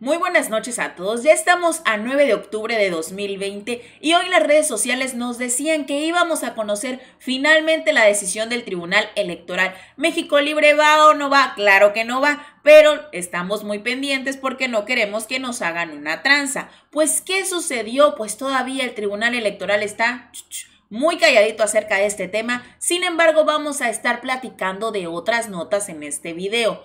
Muy buenas noches a todos, ya estamos a 9 de octubre de 2020 y hoy las redes sociales nos decían que íbamos a conocer finalmente la decisión del Tribunal Electoral. ¿México Libre va o no va? Claro que no va, pero estamos muy pendientes porque no queremos que nos hagan una tranza. Pues, ¿qué sucedió? Pues todavía el Tribunal Electoral está muy calladito acerca de este tema, sin embargo vamos a estar platicando de otras notas en este video.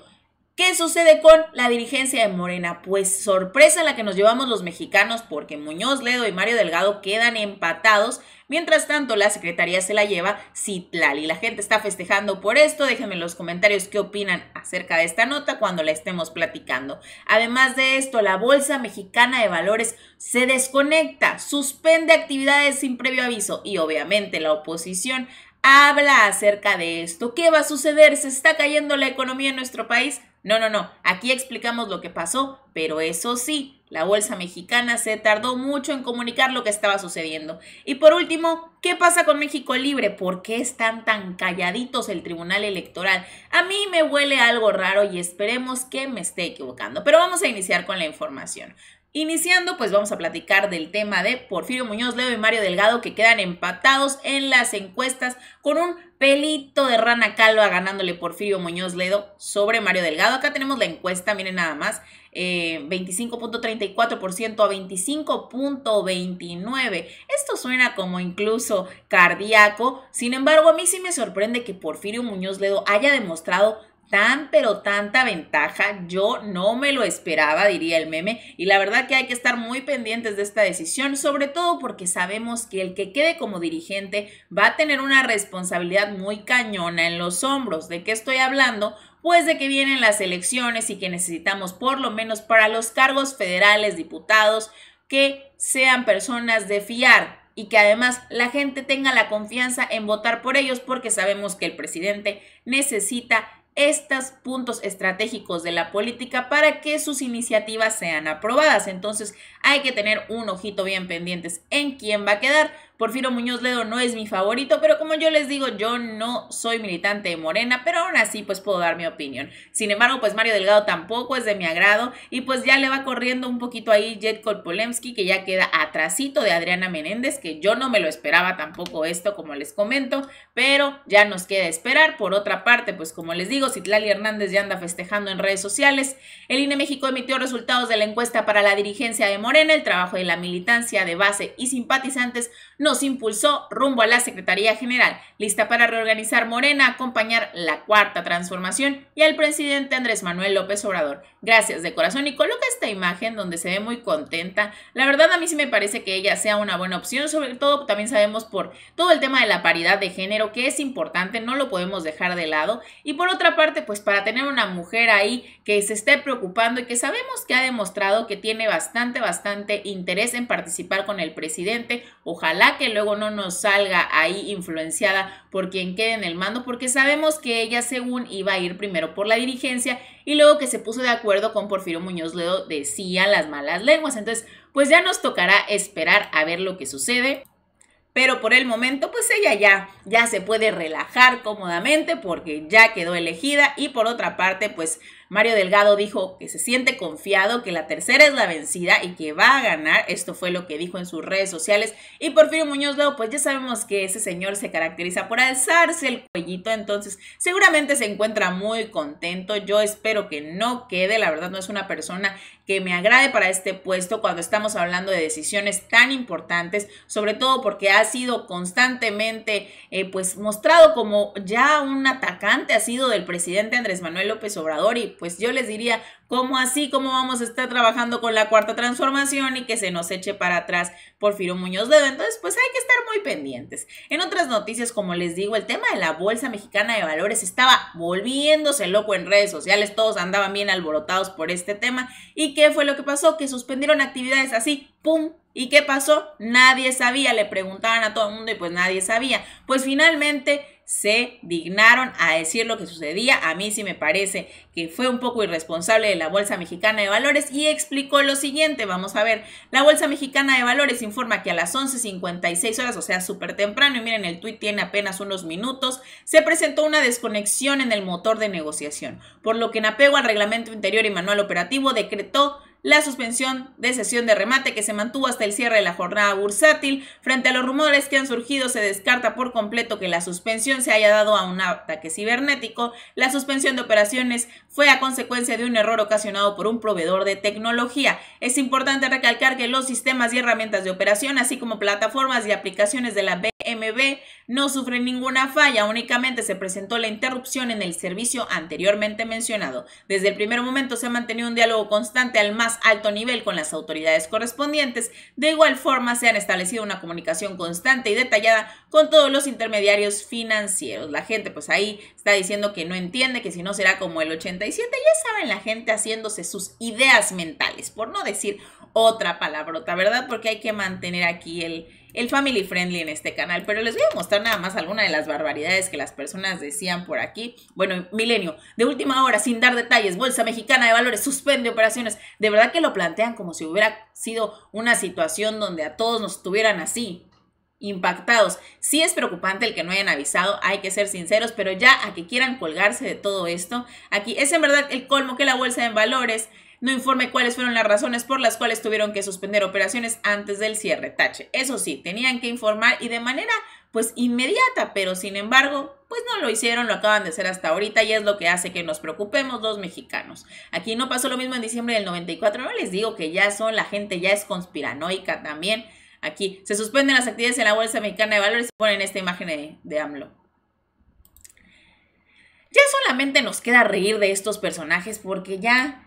¿Qué sucede con la dirigencia de Morena? Pues sorpresa la que nos llevamos los mexicanos porque Muñoz Ledo y Mario Delgado quedan empatados. Mientras tanto, la secretaría se la lleva Citlali. La gente está festejando por esto. Déjenme en los comentarios qué opinan acerca de esta nota cuando la estemos platicando. Además de esto, la Bolsa Mexicana de Valores se desconecta, suspende actividades sin previo aviso y obviamente la oposición habla acerca de esto. ¿Qué va a suceder? ¿Se está cayendo la economía en nuestro país? No. Aquí explicamos lo que pasó, pero eso sí, la Bolsa Mexicana se tardó mucho en comunicar lo que estaba sucediendo. Y por último, ¿qué pasa con México Libre? ¿Por qué están tan calladitos el Tribunal Electoral? A mí me huele algo raro y esperemos que me esté equivocando. Pero vamos a iniciar con la información. Iniciando, pues vamos a platicar del tema de Porfirio Muñoz Ledo y Mario Delgado que quedan empatados en las encuestas con un pelito de rana calva ganándole Porfirio Muñoz Ledo sobre Mario Delgado. Acá tenemos la encuesta, miren nada más, 25.34% a 25.29%. Esto suena como incluso cardíaco, sin embargo a mí sí me sorprende que Porfirio Muñoz Ledo haya demostrado tanta ventaja. Yo no me lo esperaba, diría el meme, y la verdad que hay que estar muy pendientes de esta decisión, sobre todo porque sabemos que el que quede como dirigente va a tener una responsabilidad muy cañona en los hombros. ¿De qué estoy hablando? Pues de que vienen las elecciones y que necesitamos, por lo menos para los cargos federales, diputados, que sean personas de fiar y que además la gente tenga la confianza en votar por ellos, porque sabemos que el presidente necesita estos puntos estratégicos de la política para que sus iniciativas sean aprobadas. Entonces hay que tener un ojito bien pendientes en quién va a quedar. Porfirio Muñoz Ledo no es mi favorito, pero como yo les digo, yo no soy militante de Morena, pero aún así pues puedo dar mi opinión. Sin embargo, pues Mario Delgado tampoco es de mi agrado y pues ya le va corriendo un poquito ahí Jetcor Polemsky, que ya queda atrasito de Adriana Menéndez, que yo no me lo esperaba tampoco esto, como les comento, pero ya nos queda esperar. Por otra parte, pues como les digo, Citlali Hernández ya anda festejando en redes sociales. El INE México emitió resultados de la encuesta para la dirigencia de Morena. El trabajo de la militancia de base y simpatizantes nos impulsó rumbo a la Secretaría General, lista para reorganizar Morena, acompañar la cuarta transformación y al presidente Andrés Manuel López Obrador. Gracias de corazón. Y coloca esta imagen donde se ve muy contenta. La verdad a mí sí me parece que ella sea una buena opción, sobre todo también sabemos por todo el tema de la paridad de género, que es importante, no lo podemos dejar de lado. Y por otra parte, pues para tener una mujer ahí que se esté preocupando y que sabemos que ha demostrado que tiene bastante interés en participar con el presidente. Ojalá que luego no nos salga ahí influenciada por quien quede en el mando, porque sabemos que ella según iba a ir primero por la dirigencia y luego que se puso de acuerdo con Porfirio Muñoz Ledo, decían las malas lenguas. Entonces pues ya nos tocará esperar a ver lo que sucede. Pero por el momento, pues ella ya se puede relajar cómodamente porque ya quedó elegida. Y por otra parte, pues Mario Delgado dijo que se siente confiado, que la tercera es la vencida y que va a ganar. Esto fue lo que dijo en sus redes sociales. Y Porfirio Muñoz Ledo, pues ya sabemos que ese señor se caracteriza por alzarse el cuellito. Entonces seguramente se encuentra muy contento. Yo espero que no quede. La verdad no es una persona que me agrade para este puesto cuando estamos hablando de decisiones tan importantes, sobre todo porque ha sido constantemente pues mostrado como ya un atacante, ha sido del presidente Andrés Manuel López Obrador. Y pues yo les diría, ¿cómo así? ¿Cómo vamos a estar trabajando con la cuarta transformación y que se nos eche para atrás Porfirio Muñoz Ledo? Entonces pues hay que estar muy pendientes. En otras noticias, como les digo, el tema de la Bolsa Mexicana de Valores estaba volviéndose loco en redes sociales. Todos andaban bien alborotados por este tema. ¿Y qué fue lo que pasó? Que suspendieron actividades así, ¡pum! ¿Y qué pasó? Nadie sabía, le preguntaban a todo el mundo y pues nadie sabía. Pues finalmente se dignaron a decir lo que sucedía. A mí sí me parece que fue un poco irresponsable de la Bolsa Mexicana de Valores y explicó lo siguiente, vamos a ver. La Bolsa Mexicana de Valores informa que a las 11:56 horas, o sea súper temprano, y miren el tuit tiene apenas unos minutos, se presentó una desconexión en el motor de negociación, por lo que en apego al reglamento interior y manual operativo decretó la suspensión de sesión de remate que se mantuvo hasta el cierre de la jornada bursátil. Frente a los rumores que han surgido, se descarta por completo que la suspensión se haya dado a un ataque cibernético. La suspensión de operaciones fue a consecuencia de un error ocasionado por un proveedor de tecnología. Es importante recalcar que los sistemas y herramientas de operación, así como plataformas y aplicaciones de la BMV, no sufren ninguna falla, únicamente se presentó la interrupción en el servicio anteriormente mencionado. Desde el primer momento se ha mantenido un diálogo constante al más alto nivel con las autoridades correspondientes. De igual forma, se han establecido una comunicación constante y detallada con todos los intermediarios financieros. La gente, pues ahí está diciendo que no entiende, que si no será como el 87, ya saben, la gente haciéndose sus ideas mentales, por no decir otra palabrota, ¿verdad? Porque hay que mantener aquí el family friendly en este canal, pero les voy a mostrar nada más alguna de las barbaridades que las personas decían por aquí. Bueno, Milenio, de última hora, sin dar detalles, Bolsa Mexicana de Valores suspende operaciones. De verdad que lo plantean como si hubiera sido una situación donde a todos nos tuvieran así, impactados. Sí es preocupante el que no hayan avisado, hay que ser sinceros, pero ya a que quieran colgarse de todo esto, aquí es en verdad el colmo que la Bolsa en Valores no informe cuáles fueron las razones por las cuales tuvieron que suspender operaciones antes del cierre, tache. Eso sí, tenían que informar y de manera pues inmediata, pero sin embargo, pues no lo hicieron, lo acaban de hacer hasta ahorita y es lo que hace que nos preocupemos los mexicanos. Aquí no pasó lo mismo en diciembre del 94, no les digo que ya son, la gente ya es conspiranoica también. Aquí se suspenden las actividades en la Bolsa Mexicana de Valores y ponen esta imagen de AMLO. Ya solamente nos queda reír de estos personajes porque ya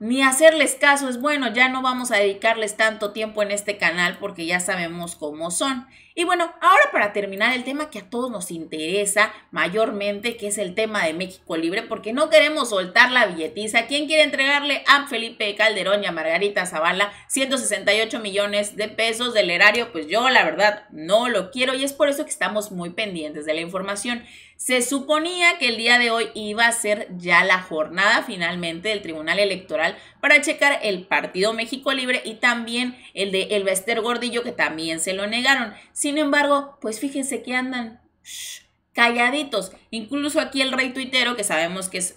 ni hacerles caso es bueno, ya no vamos a dedicarles tanto tiempo en este canal porque ya sabemos cómo son. Y bueno, ahora para terminar el tema que a todos nos interesa mayormente, que es el tema de México Libre, porque no queremos soltar la billetiza. ¿Quién quiere entregarle a Felipe Calderón y a Margarita Zavala 168 millones de pesos del erario? Pues yo la verdad no lo quiero y es por eso que estamos muy pendientes de la información. Se suponía que el día de hoy iba a ser ya la jornada finalmente del Tribunal Electoral para checar el partido México Libre y también el de Elvester Gordillo, que también se lo negaron. Sin embargo, pues fíjense que andan calladitos. Incluso aquí el rey tuitero, que sabemos que es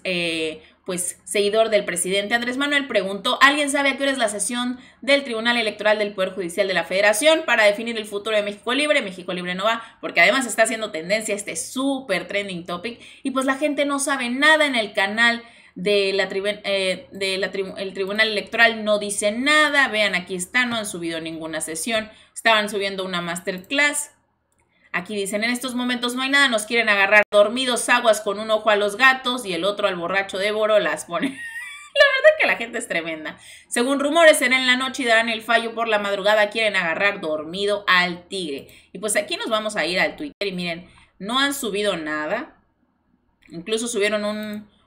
pues seguidor del presidente Andrés Manuel, preguntó: ¿alguien sabe a qué hora es la sesión del Tribunal Electoral del Poder Judicial de la Federación para definir el futuro de México Libre? México Libre no va, porque además está haciendo tendencia este súper trending topic y pues la gente no sabe nada en el canal de el Tribunal Electoral, no dice nada. Vean, aquí está, no han subido ninguna sesión, estaban subiendo una masterclass. Aquí dicen: en estos momentos no hay nada, nos quieren agarrar dormidos, aguas, con un ojo a los gatos y el otro al borracho de Borolas, pone. La verdad que la gente es tremenda. Según rumores, será en la noche y darán el fallo por la madrugada, quieren agarrar dormido al tigre. Y pues aquí nos vamos a ir al Twitter y miren, no han subido nada. Incluso subieron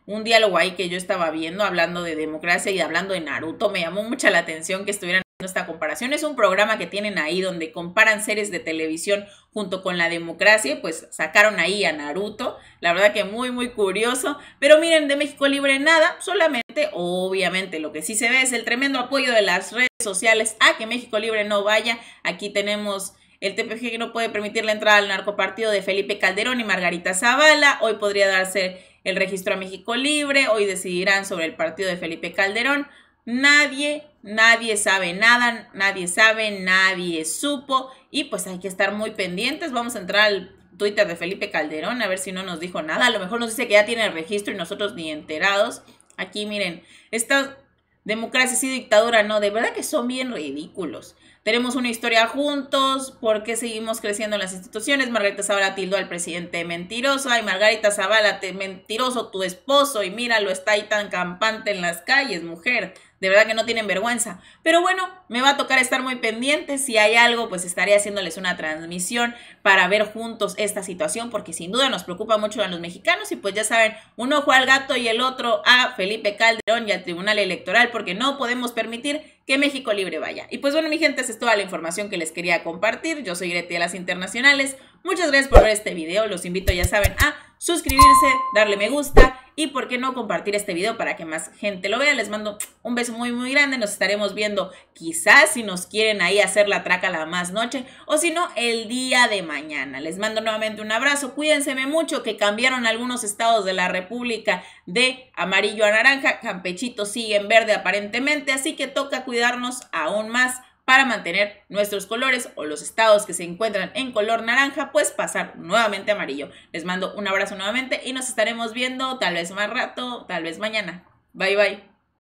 un diálogo ahí que yo estaba viendo, hablando de democracia y hablando de Naruto. Me llamó mucha la atención que estuvieran esta comparación. Es un programa que tienen ahí donde comparan series de televisión junto con la democracia, pues sacaron ahí a Naruto. La verdad que muy muy curioso, pero miren, de México Libre nada, solamente obviamente lo que sí se ve es el tremendo apoyo de las redes sociales a que México Libre no vaya. Aquí tenemos el TPG que no puede permitir la entrada al narcopartido de Felipe Calderón y Margarita Zavala. Hoy podría darse el registro a México Libre, hoy decidirán sobre el partido de Felipe Calderón. Nadie sabe nada, nadie supo y pues hay que estar muy pendientes. Vamos a entrar al Twitter de Felipe Calderón a ver si no nos dijo nada. A lo mejor nos dice que ya tiene el registro y nosotros ni enterados. Aquí miren, esta democracia sí, dictadura no, de verdad que son bien ridículos. Tenemos una historia juntos, ¿por qué seguimos creciendo en las instituciones? Margarita Zavala tildó al presidente mentiroso. Ay, Margarita Zavala, mentiroso tu esposo, y míralo, está ahí tan campante en las calles, mujer. De verdad que no tienen vergüenza. Pero bueno, me va a tocar estar muy pendiente. Si hay algo, pues estaré haciéndoles una transmisión para ver juntos esta situación, porque sin duda nos preocupa mucho a los mexicanos. Y pues ya saben, un ojo al gato y el otro a Felipe Calderón y al Tribunal Electoral, porque no podemos permitir que México Libre vaya. Y pues bueno, mi gente, esa es toda la información que les quería compartir. Yo soy Grety de Las Internacionales. Muchas gracias por ver este video. Los invito, ya saben, a suscribirse, darle me gusta y por qué no compartir este video para que más gente lo vea. Les mando un beso muy muy grande. Nos estaremos viendo quizás si nos quieren ahí hacer la traca la más noche o si no el día de mañana. Les mando nuevamente un abrazo. Cuídense mucho, que cambiaron algunos estados de la República de amarillo a naranja. Campechito sigue en verde aparentemente, así que toca cuidarnos aún más para mantener nuestros colores, o los estados que se encuentran en color naranja, pues pasar nuevamente amarillo. Les mando un abrazo nuevamente y nos estaremos viendo tal vez más rato, tal vez mañana. Bye, bye.